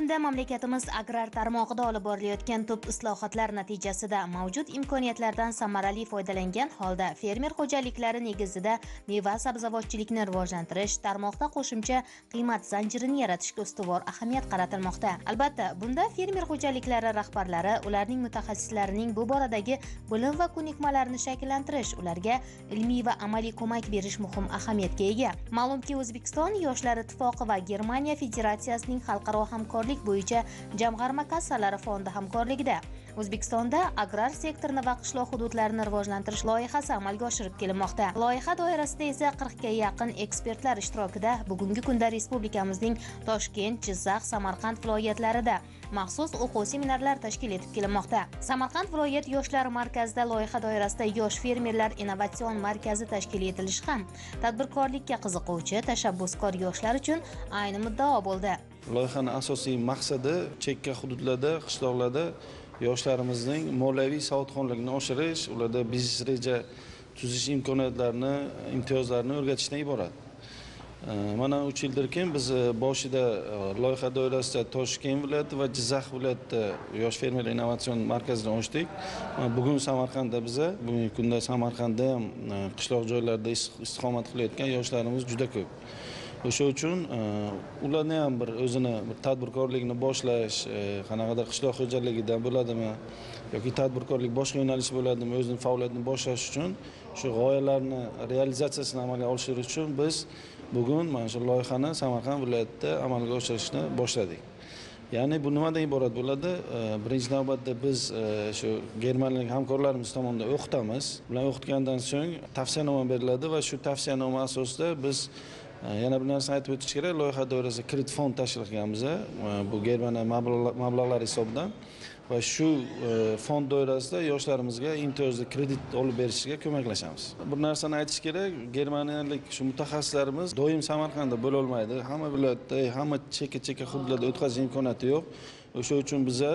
kunda mamlakatimiz agrar tarmog'ida olib borilayotgan tub islohotlar natijasida mavjud imkoniyatlardan samarali foydalangan holda fermer xo'jaliklari negizida meva-sabzavotchilikni rivojlantirish tarmoqda qo'shimcha qiymat zanjirini yaratishga ustuvor ahamiyat qaratilmoqda. Albatta, bunda fermer xo'jaliklari rahbarlari ularning mutaxassislarining bu boradagi bilim va ko'nikmalarini shakllantirish, ularga ilmiy va amaliy ko'mak berish muhim ahamiyatga ega. Ma'lumki, O'zbekiston yoshlar ittifoqi va Germaniya federatsiyasining xalqaro hamkorlik bo'yicha jamg'arma kassalari fondi hamkorligida O'zbekistonda agrar sektorni va qishloq hududlarini rivojlantirish loyihasi amalga oshirib kelinmoqda. Loyiha doirasida esa 40 ga yaqin ekspertlar ishtirokida bugungi kunda respublikamizning Toshkent, Jizzax, Samarqand viloyatlarida maxsus o'quv seminarlar tashkil etib kelinmoqda. Samarqand viloyat yoshlar markazida loyiha doirasida yosh fermerlar innovatsion markazi tashkil etilishi ham tadbirkorlikka qiziquvchi, tashabbuskor yoshlar uchun ayni muddao bo'ldi. Loyihaning asosiy maqsadi chekka hududlarda, qishloqlarda yoshlarimizning moliyaviy savodxonligini oshirish, ularda biznes reja tuzish imkoniyatlarini, imtiyozlarini o'rgatishdan iborat. Mana 3 yildirki biz boshida loyiha doirasida Toshkent viloyati va Jizzax viloyatida yosh fermerlar innovatsion markazini ochdik. Bugun Samarqandda biza, bugungi kunda Samarqandda ham qishloq joylarida istiqomat qilayotgan yoshlarimiz juda ko'p. O'sha uchun ularni ham bir o'zini tadbirkorlikni boshlash, qanaqadir qishloq xo'jaligida bo'ladimi yoki tadbirkorlik boshqa yo'nalishi bo'ladimi, o'zini faoliyatini boshlash uchun shu g'oyalarni realizatsiyasini amalga oshirish uchun biz bugun mana shu loyihani Samarqand viloyatida amalga oshirishni boshladik. Ya'ni bu nimadan iborat bo'ladi? Birinchi navbatda biz shu germaniyalik hamkorlarimiz tomonidan o'qitamiz. Ular o'qitgandan so'ng tavsiyanoma beriladi va shu tavsiyanoma asosida biz yana bir narsani aytib o'tish kerak, loyiha doirasida kredit fond tashkil qilganmiz. Bu Germaniya mablag'lari hisobidan va shu fond doirasida yoshlarimizga imtiyozli kredit olib berishga ko'maklashamiz. Bir narsani aytish kerak, germaniyalik shu mutaxassislarimiz doim Samarqandda bo'la olmaydi. Hamma viloyatda, hamma chekka hududlarda o'tkazish imkoniyati yo'q. O'sha uchun biza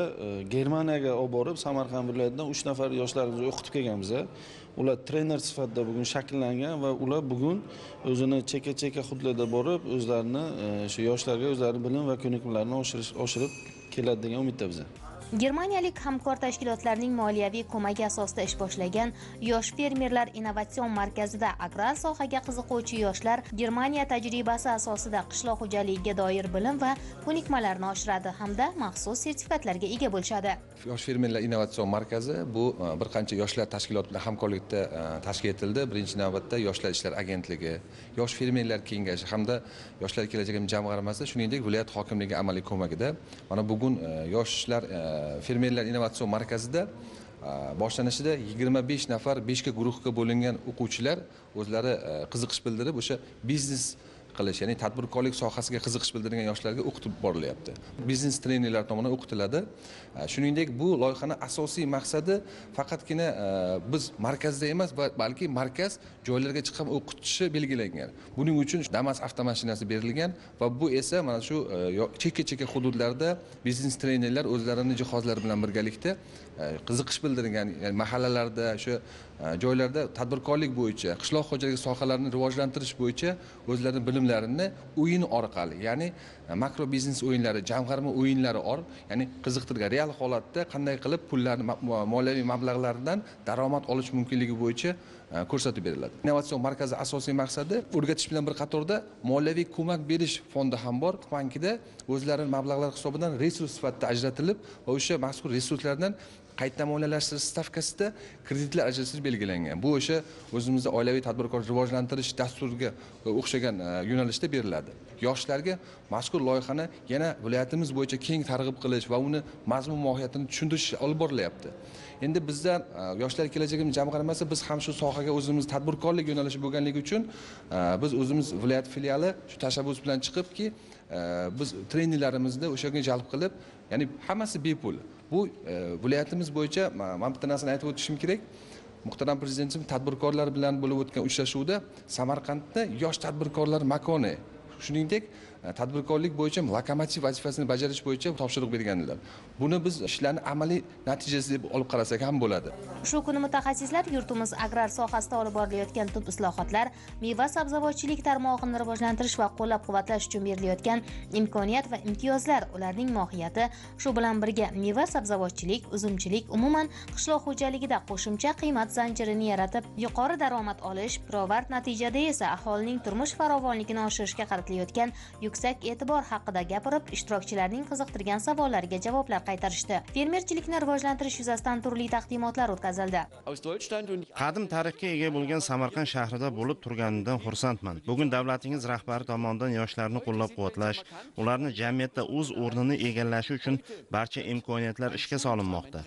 Germaniyaga olib borib Samarqand viloyatidan 3 nafar yoshlarimizni o'qitib kelganmiz. Ular trener sifatida bugun shakllangan va ular bugun o'zini chekka hududlarda borib o'zlarini shu yoshlarga o'zlari bilim va ko'nikmalarini oshirib keladi degan umidda biz. Germaniyalik hamkor tashkilotlarning moliyaviy ko'magi asosida ish boshlagan yosh fermerlar innovatsion markazida agrar sohaga qiziquvchi yoshlar Germaniya tajribasi asosida qishloq xo'jaligiga doir bilim va ko'nikmalarni oshiradi hamda maxsus sertifikatlarga ega bo'lishadi. Yosh fermerlar innovatsion markazi bu bir qancha yoshlar tashkilot bilan hamkorlikda tashkil etildi. Birinchi navbatda Yoshlar ishlar agentligi, Yosh fermerlar kengashi hamda Yoshlar kelajagim jamg'armasi, shuningdek viloyat hokimligi amaliy ko'magida mana bugun yoshlar fermerlar innovatsion markazida boshlanishida 25 nafar 5 ga guruhga bo'lingan o'quvchilar o'zlari qiziqish bildirib o'sha biznes qilish, ya'ni tadbirkorlik sohasiga qiziqish bildirgan yoshlarga o'qitib borilyapti. Biznes trenerlar tomonidan o'qitiladi. Shuningdek, bu loyihaning asosiy maqsadi faqatgina biz markazda emas, balki markaz joylarga chiqib o'qitishi belgilangan. Buning uchun Damas avtomashinasi berilgan va bu esa mana shu chekka hududlarda biznes trenerlar o'zlarini jihozlari bilan birgalikda qiziqish bildirgan, ya'ni mahallalarda, o'sha joylarda tadbirkorlik bo'yicha, qishloq xo'jaligi sohalarini rivojlantirish bo'yicha o'zlari bilim o'yin orqali, ya'ni makro biznes o'yinlari, jamg'arma o'yinlari ya'ni qiziqtirgan real holatda qanday qilib pullarni moliyaviy mablag'lardan daromad olish mumkinligi bo'yicha ko'rsatib beriladi. Innovatsion markazi asosiy maqsadi o'rgatish bilan bir qatorda moliyaviy ko'mak berish fondi ham bor. Bankida o'zlarining mablag'lari hisobidan resurs sifatida ajratilib va o'sha mazkur resurslardan qayta moliyalashtirish stavkasida kreditlar ajratish belgilangan. Bu o'sha o'zimizda oilaviy tadbirkor rivojlantirish dasturiga o'xshagan yo'nalishda beriladi. Yoshlarga mazkur loyihani yana viloyatimiz bo'yicha keng targ'ib qilish va uni mazmun mohiyatini tushuntirish olib borilyapti. Endi bizda yoshlar kelajagim jamg'armasi biz ham shu sohaga o'zimiz tadbirkorlik yo'nalishi bo'lganligi uchun biz o'zimiz viloyat filiali shu tashabbus bilan chiqibki biz trenerlarimizni o'sha yerga jalb qilib, ya'ni hammasi bepul. Bu viloyatimiz bo'yicha men bitta narsani aytib o'tishim kerak. Muhtaram Prezidentimiz tadbirkorlar bilan bo'lib o'tgan uchrashuvda Samarqandda yosh tadbirkorlar makoni, shuningdek tadbirkorlik bo'yicha lokomotiv vazifasini bajarish bo'yicha topshiriq berganlar. Buni biz ishlarni amaliy natijasi deb olib qarasak ham bo'ladi. Shu kuni mutaxassislar yurtimiz agrar sohasida olib borilayotgan tub islohotlar, meva-sabzavotchilik tarmog'ini rivojlantirish va qo'llab-quvvatlash uchun berilayotgan imkoniyat va imtiyozlar, ularning mohiyati, shu bilan birga meva-sabzavotchilik, uzumchilik umuman qishloq xo'jaligida qo'shimcha qiymat zanjirini yaratib, yuqori daromad olish, pirovard natijada esa aholining turmush farovonligini oshirishga qaratilayotgan yuksak e'tibor haqida gapirib, ishtirokchilarning qiziqtirgan savollariga javoblar qaytarishdi. Fermerchilikni rivojlantirish yuzasidan turli taqdimotlar o'tkazildi. Qadim tarixga ega bo'lgan Samarqand shahrida bo'lib turganimdan xursandman. Bugun davlatingiz rahbari tomonidan yoshlarni qo'llab-quvvatlash, ularni jamiyatda o'z o'rnini egallashi uchun barcha imkoniyatlar ishga solinmoqda.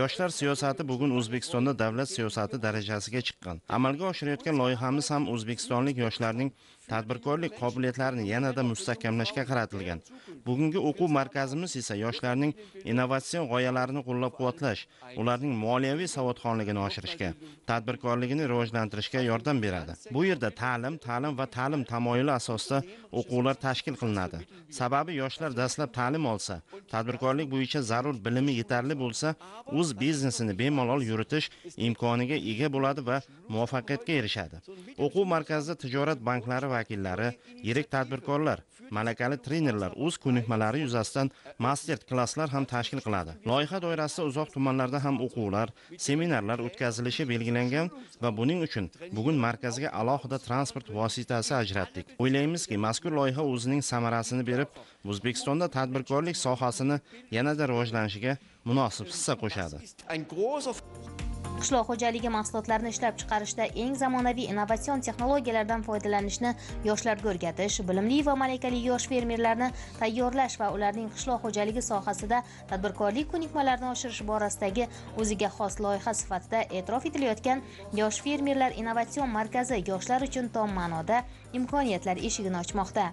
Yoshlar siyosati bugun O'zbekistonda davlat siyosati darajasiga chiqqan. Amalga oshirayotgan loyihamiz ham o'zbekistonlik yoshlarning tadbirkorlik qobiliyatlarini yanada mustahkamlashga qaratilgan. Bugungi o'quv markazimiz esa yoshlarning innovatsion g'oyalarini qo'llab-quvvatlash, ularning moliyaviy savodxonligini oshirishga, tadbirkorligini rivojlantirishga yordam beradi. Bu yerda ta'lim va ta'lim tamoyili asosida o'quvlar tashkil qilinadi. Sababi yoshlar dastlab ta'lim olsa, tadbirkorlik bo'yicha zarur bilimi yetarli bo'lsa, o'z biznesini bemalol yuritish imkoniga ega bo'ladi va muvaffaqiyatga erishadi. O'quv markazida tijorat banklari vakillari, yirik tadbirkorlar, malakali trenerlar o'z ko'nikmalari yuzasidan master klasslar ham tashkil qiladi. Loyiha doirasida uzoq tumanlarda ham o'quvlar, seminarlar o'tkazilishi belgilangan va buning uchun bugun markazga alohida transport vositasi ajratdik. O'ylaymizki, mazkur loyiha o'zining samarasini berib, O'zbekistonda tadbirkorlik sohasini yanada rivojlanishiga munosib hissa qo'shadi. Qishloq xo'jaligi mahsulotlarini ishlab chiqarishda eng zamonaviy innovatsion texnologiyalardan foydalanishni yoshlarga o'rgatish, bilimli va malakali yosh fermerlarni tayyorlash va ularning qishloq xo'jaligi sohasida tadbirkorlik ko'nikmalarini oshirish borasidagi o'ziga xos loyiha sifatida e'tirof etilayotgan yosh fermerlar innovatsion markazi yoshlar uchun tom ma'noda imkoniyatlar eshigini ochmoqda.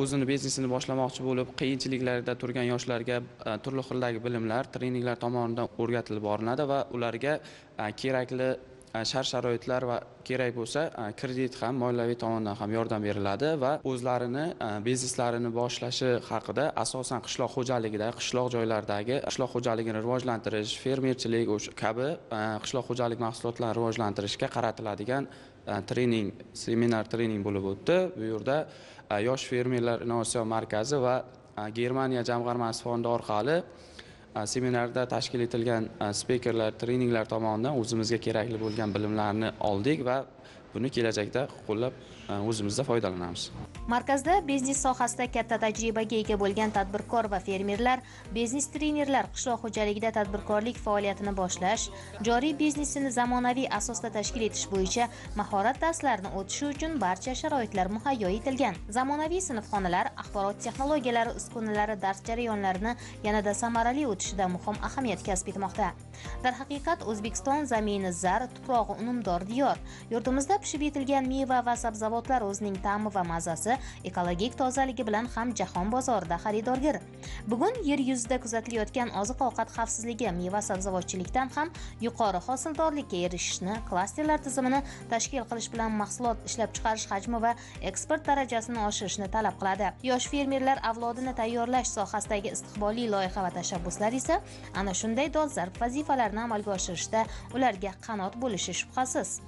O'zini biznesini boshlamoqchi bo'lib, qiyinchiliklarda turgan yoshlarga turli xildagi bilimlar, treninglar tomonidan o'rgatilib boriladi va ularga kerakli shart-sharoitlar va kerak bo'lsa kredit ham, moliyaviy tomondan ham yordam beriladi va o'zlarini bizneslarini boshlashi haqida asosan qishloq xo'jaligida, qishloq joylaridagi qishloq xo'jaligini rivojlantirish, fermerchilik kabi qishloq xo'jalik mahsulotlarini rivojlantirishga qaratiladigan trening, seminar trening bo'lib o'tdi. Bu yerda yosh fermerlar innovatsion markazi va Germaniya jamg'armasi fondi orqali seminarda tashkil etilgan speakerlar, treninglar tomonidan o'zimizga kerakli bo'lgan bilimlarni oldik va buni kelajakda qo'llab o'zimizda foydalanamiz. Markazda biznes sohasida katta tajribaga ega bo'lgan tadbirkor va fermerlar, biznes trenerlar qishloq xo'jaligida tadbirkorlik faoliyatini boshlash, joriy biznesini zamonaviy asosda tashkil etish bo'yicha mahorat darslarini o'tishi uchun barcha sharoitlar muhayyo etilgan. Zamonaviy sinfxonalar, axborot texnologiyalari uskunalari dars jarayonlarini yanada samarali o'tishida muhim ahamiyat kasb etmoqda. Darhaqiqat O'zbekiston zamini zar, tuprog'i unumdor diyor. Yurtimizda pishib yetilgan meva va sabzavotlar o'zining ta'mi va mazasi, ekologik tozaligi bilan ham jahon bozorida xaridorgir. Bugun yer yuzida kuzatilayotgan oziq-ovqat xavfsizligi meva-sabzavotchilikdan ham yuqori hosildorlikka erishishni, klasterlar tizimini tashkil qilish bilan mahsulot ishlab chiqarish hajmi va eksport darajasini oshirishni talab qiladi. Yosh fermerlar avlodini tayyorlash sohasidagi istiqbolli loyiha va tashabbuslar esa ana shunday dolzarb vazifalarni amalga oshirishda ularga qanot bo'lishi shubhasiz.